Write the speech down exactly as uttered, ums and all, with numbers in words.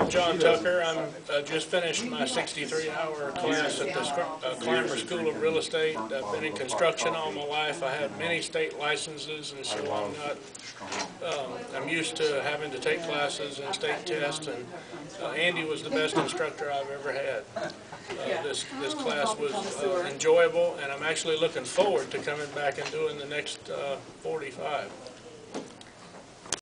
I'm John Tucker. I uh, just finished my sixty-three hour class at the uh, Climer School of Real Estate. I've been in construction all my life. I have many state licenses, and so I'm not, um, I'm used to having to take classes and state tests, and uh, Andy was the best instructor I've ever had. Uh, this, this class was uh, enjoyable, and I'm actually looking forward to coming back and doing the next uh, forty-five.